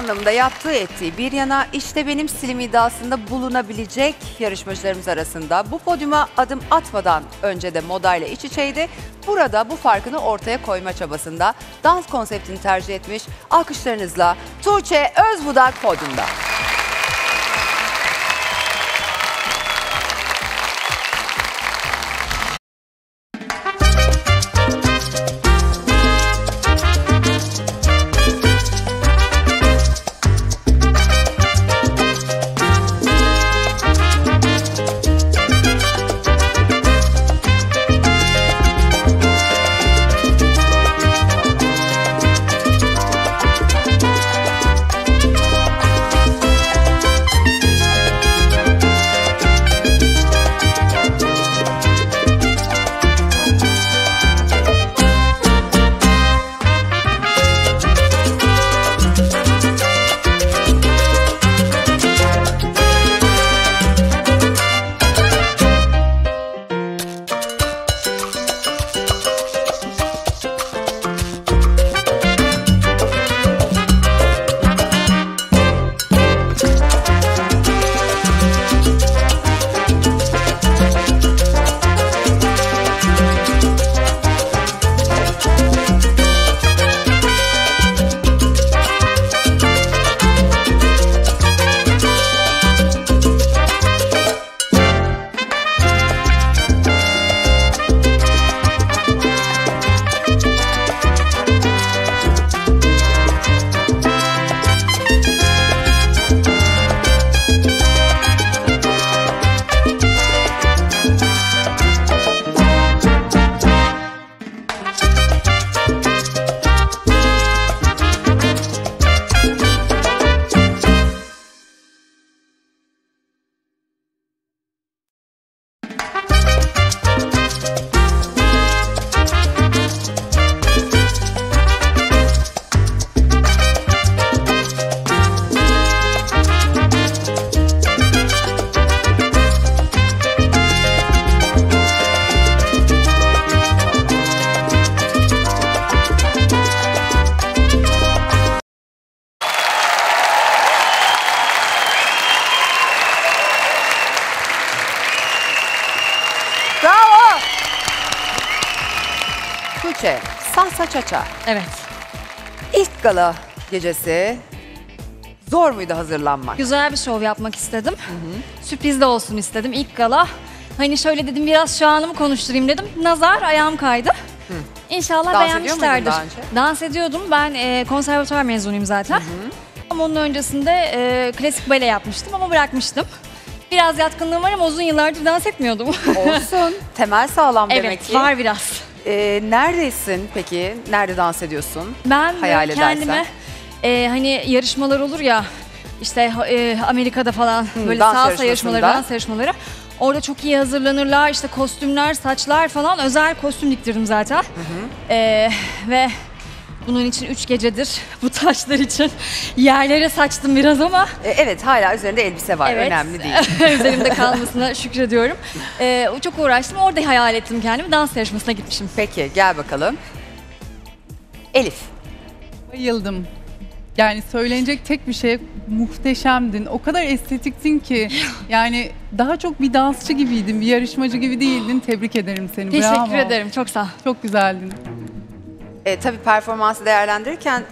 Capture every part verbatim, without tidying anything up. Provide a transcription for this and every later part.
anlamda yaptığı ettiği bir yana, işte benim stilim iddiasında bulunabilecek yarışmacılarımız arasında. Bu podyuma adım atmadan önce de modayla iç içeydi. Burada bu farkını ortaya koyma çabasında dans konseptini tercih etmiş. Alkışlarınızla Tuğçe Özbudak podyumda. Çaça. Evet. İlk gala gecesi zor muydu hazırlanmak? Güzel bir şov yapmak istedim. Hı hı. Sürpriz de olsun istedim ilk gala. Hani şöyle dedim, biraz şu anımı konuşturayım dedim. Nazar, ayağım kaydı. Hı. İnşallah dans beğenmişlerdir. Daha önce? Dans ediyordum. Ben e, konservatuvar mezunuyum zaten. Hı hı. Ama onun öncesinde e, klasik bale yapmıştım ama bırakmıştım. Biraz yatkınlığım var ama uzun yıllardır dans etmiyordum. Olsun. Temel sağlam demek evet, ki. Evet, var biraz. Ee, neredesin peki? Nerede dans ediyorsun? Ben hayal kendime e, hani yarışmalar olur ya işte e, Amerika'da falan hmm, böyle salsa yarışmaları, dans yarışmaları. Orada çok iyi hazırlanırlar, işte kostümler, saçlar falan, özel kostüm diktirdim zaten. Hı hı. E, ve bunun için üç gecedir bu taşlar için yerlere saçtım biraz ama. E, evet, hala üzerinde elbise var, evet. Önemli değil. Üzerimde kalmasına şükrediyorum. E, çok uğraştım, orada hayal ettim kendimi, dans yarışmasına gitmişim. Peki, gel bakalım. Elif. Bayıldım. Yani söylenecek tek bir şey, muhteşemdin. O kadar estetiktin ki, yani daha çok bir dansçı gibiydin, bir yarışmacı gibi değildin. Tebrik ederim seni, teşekkür bravo. Teşekkür ederim, çok sağ ol. Çok güzeldin. E, tabii performansı değerlendirirken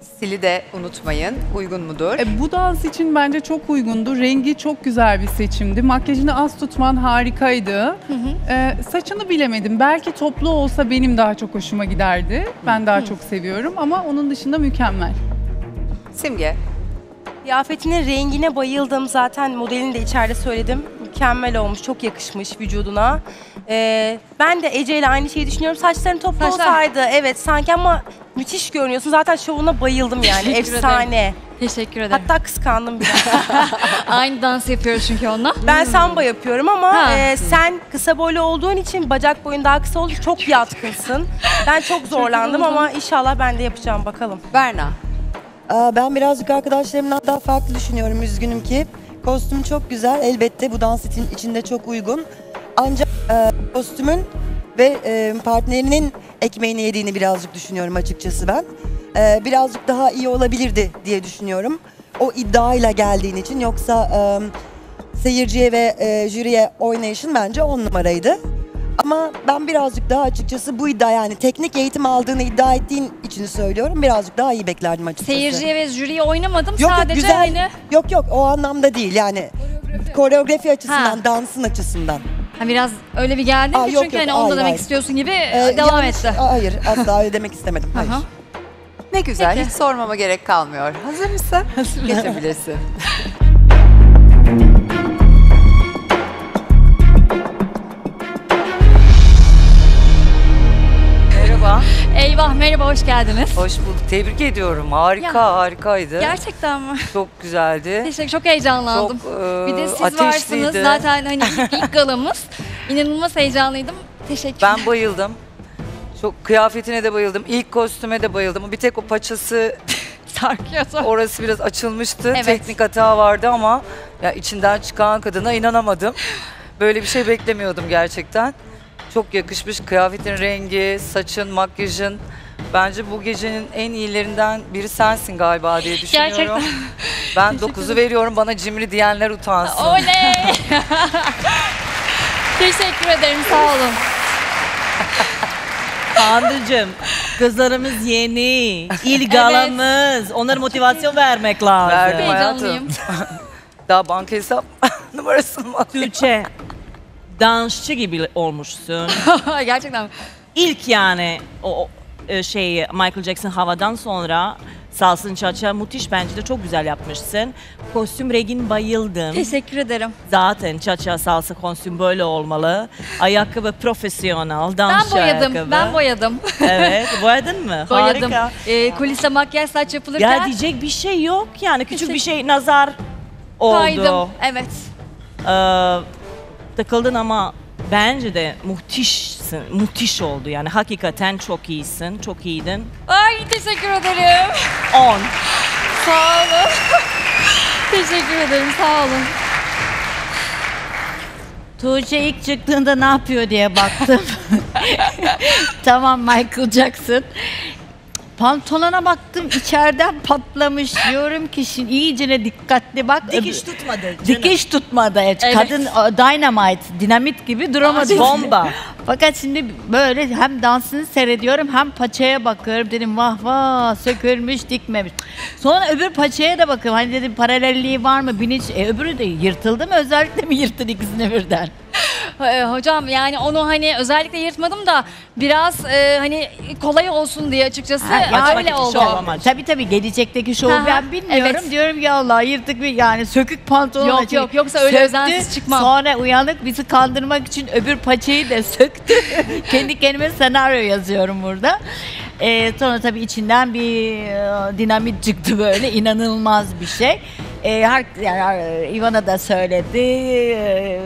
stili de unutmayın. Uygun mudur? E, bu dans için bence çok uygundu. Rengi çok güzel bir seçimdi. Makyajını az tutman harikaydı. Hı hı. E, saçını bilemedim. Belki toplu olsa benim daha çok hoşuma giderdi. Ben daha hı. çok seviyorum ama onun dışında mükemmel. Simge? Kıyafetinin rengine bayıldım. Zaten modelini de içeride söyledim. Mükemmel olmuş, çok yakışmış vücuduna. Ee, ben de Ece ile aynı şeyi düşünüyorum. Saçların toplu Saçlar. olsaydı evet sanki ama müthiş görünüyorsun. Zaten şovuna bayıldım yani. Teşekkür Efsane. Ederim. Teşekkür ederim. Hatta kıskandım biraz. Aynı dans yapıyoruz çünkü onunla. Ben samba yapıyorum ama e, sen kısa boylu olduğun için bacak boyun daha kısa olduğu için çok yatkınsın. Ben çok zorlandım ama inşallah ben de yapacağım bakalım. Berna. Aa, ben birazcık arkadaşlarımdan daha farklı düşünüyorum. Üzgünüm ki. Kostüm çok güzel. Elbette bu dans içinde çok uygun. Ancak e, kostümün ve e, partnerinin ekmeğini yediğini birazcık düşünüyorum açıkçası ben. e, birazcık daha iyi olabilirdi diye düşünüyorum. O iddiayla geldiğin için, yoksa e, seyirciye ve e, jüriye oynayışın bence on numaraydı. Ama ben birazcık daha açıkçası bu iddia, yani teknik eğitim aldığını iddia ettiğin için söylüyorum, birazcık daha iyi beklerdim açıkçası. Seyirciye ve jüriye oynamadım, yok, sadece güzel, aynı... Yok yok, o anlamda değil yani. Koreografi, koreografi açısından, ha, dansın açısından. Ha, biraz öyle bir geldi mi? Çünkü yok, hani onu da demek hayır. istiyorsun gibi ee, devam yanlış, etti. Hayır, asla öyle demek istemedim. Hayır. Ne güzel, peki, hiç sormama gerek kalmıyor. Hazır mısın? Hazırım. Geçebilirsin. Eyvah, merhaba, hoş geldiniz. Hoş bulduk, tebrik ediyorum. Harika, ya, harikaydı. Gerçekten mi? Çok güzeldi. Teşekkür, çok heyecanlandım. Çok, e, bir de siz ateşliydi. Varsınız zaten, hani ilk, ilk galamız. İnanılmaz heyecanlıydım. Teşekkürler. Ben bayıldım. Çok kıyafetine de bayıldım. İlk kostüme de bayıldım. Bir tek o paçası sarkıyordu. Orası biraz açılmıştı. Evet. Teknik hata vardı ama ya içinden çıkan kadına inanamadım. Böyle bir şey beklemiyordum gerçekten. Çok yakışmış, kıyafetin rengi, saçın, makyajın. Bence bu gecenin en iyilerinden biri sensin galiba diye düşünüyorum. Gerçekten. Ben dokuzu veriyorum, bana cimri diyenler utansın. Oley! Teşekkür ederim, sağ olun. Hanımcığım, kızlarımız yeni, ilgalamız. Evet. Onlara motivasyon vermek lazım. Verdim hayatım. Daha banka hesap numarasını mı alayım? Tuğçe, dansçı gibi olmuşsun. Gerçekten mi? İlk yani o şey Michael Jackson havadan sonra salsınçaça müthiş, bence de çok güzel yapmışsın. Kostüm rengin bayıldım. Teşekkür ederim. Zaten çaça salsa kostüm böyle olmalı. Ayakkabı profesyonel, dansçı ben boyadım, ayakkabı. Ben boyadım. Evet, boyadın mı? Boyadım. Harika. Ee, kulise makyaj, saç yapılırken. Ya diyecek bir şey yok yani, küçük bir şey nazar oldu. Kaydım, evet. Ee, takıldın ama bence de muhtişsin, muhtiş oldu yani, hakikaten çok iyisin, çok iyiydin. Ay teşekkür ederim. on. Sağ olun. Teşekkür ederim, sağ olun. Tuğçe ilk çıktığında ne yapıyor diye baktım. Tamam Michael Jackson. Pantolona baktım, içeriden patlamış. Diyorum ki şimdi iyicene dikkatli bak. Dikiş tutmadı. Canım. Dikiş tutmadı. Evet. Kadın dynamite, dinamit gibi duramadı. Bomba. Fakat şimdi böyle hem dansını seyrediyorum hem paçaya bakıyorum. Dedim vah vah, sökülmüş, dikmemiş. Sonra öbür paçaya da bakıyorum. Hani dedim paralelliği var mı? Biniş, e, öbürü de yırtıldı mı? Özellikle mi yırttın ikisini birden? Hocam yani onu hani özellikle yırtmadım da biraz e, hani kolay olsun diye açıkçası ha, öyle oldu. Tabii tabii, gelecekteki şovu ben bilmiyorum. Evet. Diyorum ya Allah, yırtık bir yani sökük pantolon. Yok yok, yoksa öyle özensiz çıkmam. Sonra uyanık bizi kandırmak için öbür paçayı da söktü. Kendi kendime senaryo yazıyorum burada. Ee, sonra tabii içinden bir e, dinamit çıktı böyle, inanılmaz bir şey. Ee, her, yani, Ivana da söyledi. E,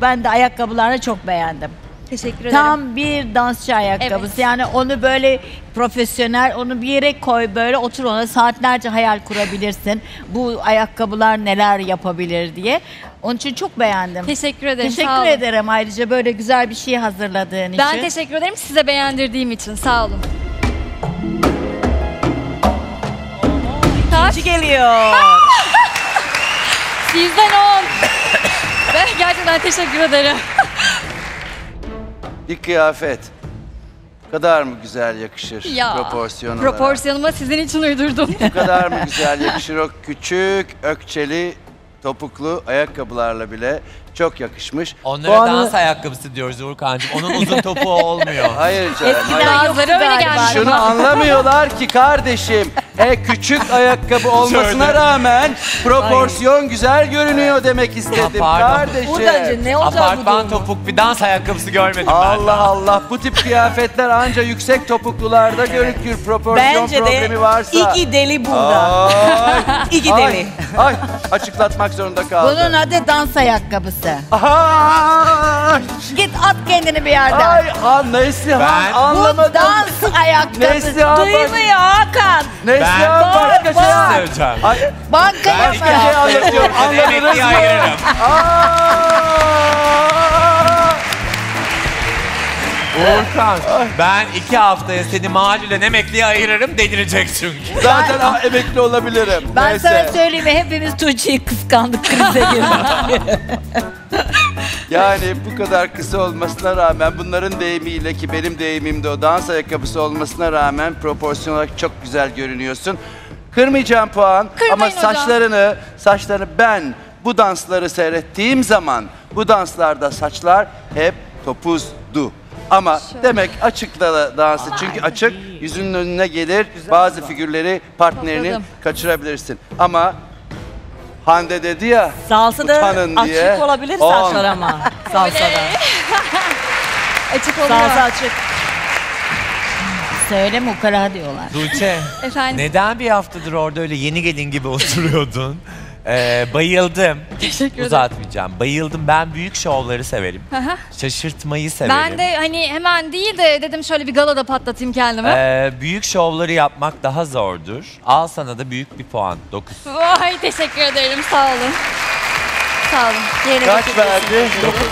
Ben de ayakkabılarını çok beğendim. Teşekkür ederim. Tam bir dansçı ayakkabısı. Evet. Yani onu böyle profesyonel, onu bir yere koy böyle, otur ona saatlerce hayal kurabilirsin. Bu ayakkabılar neler yapabilir diye. Onun için çok beğendim. Teşekkür ederim. Teşekkür ederim ayrıca böyle güzel bir şey hazırladığın için. Ben teşekkür ederim size beğendirdiğim için. Sağ olun. İkinci geliyor. Sizden on. Ben gerçekten teşekkür ederim. Bir kıyafet kadar mı güzel yakışır ya, proporsiyonuna? Proporsiyonuma sizin için uydurdum. Bu kadar mı güzel yakışır? O küçük ökçeli topuklu ayakkabılarla bile çok yakışmış. Onlara puanı... dans ayakkabısı diyoruz Uğurkancığım. Onun uzun topuğu olmuyor. Hayır canım. Eskiden öyle gelmiş. Şunu anlamıyorlar ki kardeşim. E, küçük ayakkabı olmasına rağmen proporsiyon güzel görünüyor demek istedim kardeşim. Buradan ne olacak bu durum? Apartman topuk bir dans ayakkabısı görmedim ben. Allah Allah. Bu tip kıyafetler ancak yüksek topuklularda görünür. Proporsiyon problemi varsa. Bence de iki deli burada. İki deli. Ay, açıklatmak zorunda kaldım. Bunun adı dans ayakkabısı. Ay. Git at kendini bir yerden. Ay, an, Neslihan anlamadım. Bu dans ayakkabısı. Duymuyor Hakan. Neslihan başka şey anlatacağım. Banka yapma. Ben iki şey anlatıyorum. Anladınız mı? Ayırırım. Uğurkan, ben iki haftaya seni macilen emekliye ayırırım, delirecek çünkü. Zaten ben, emekli olabilirim. Ben neyse. Sana söyleyeyim, hepimiz Tuğçe'yi kıskandık, krize girdik. Yani bu kadar kısa olmasına rağmen, bunların deyimiyle ki benim deyimimde o dans ayakkabısı olmasına rağmen proporsiyon olarak çok güzel görünüyorsun. Kırmayacağım puan. Kırmayın ama hocam. saçlarını, saçlarını ben bu dansları seyrettiğim zaman, bu danslarda saçlar hep topuzdu. Ama şöyle. Demek açık da dansı, çünkü açık yüzünün önüne gelir, güzel bazı da. figürleri, partnerini Topladım. kaçırabilirsin. Ama Hande dedi ya, salsada utanın diye. Açık olabilir saçlar ama. Salsada. Açık oluyor. Salsa açık. Söyle mukara diyorlar. Tuğçe, neden bir haftadır orada öyle yeni gelin gibi oturuyordun? Ee, bayıldım. Teşekkür ederim. Uzatmayacağım. Bayıldım. Ben büyük şovları severim. Aha. Şaşırtmayı severim. Ben de hani hemen değil de dedim şöyle bir galada patlatayım kendimi. Ee, büyük şovları yapmak daha zordur. Al sana da büyük bir puan. dokuz. Vay, teşekkür ederim. Sağ olun. Sağ olun. Yerine kaç verdi? dokuz.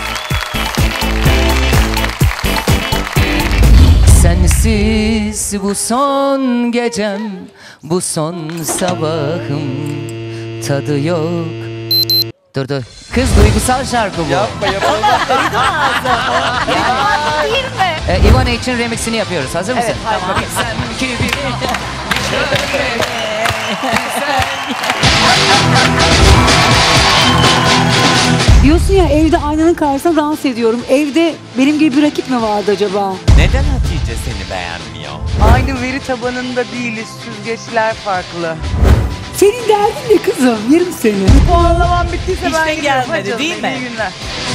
Sensiz bu son gecem, bu son sabahım. Tadı yok. Dur dur. Kız duygusal şarkı bu. Yapma yapma. Değil mi? E, Ivana için remixini yapıyoruz. Hazır mısın? Evet, tamam. Tamam. Sen gibi bir şöyle diyorsun ya, evde aynanın karşısında dans ediyorum. Evde benim gibi bir rakip mi vardı acaba? Neden Hatice seni beğenmiyor? Aynı veri tabanında değiliz. Süzgeçler farklı. Senin derdin ne kızım? Yerim seni. Bu anlamam bittiyse ben gidiyorum. Hiç de gelmedi değil mi? İyi günler.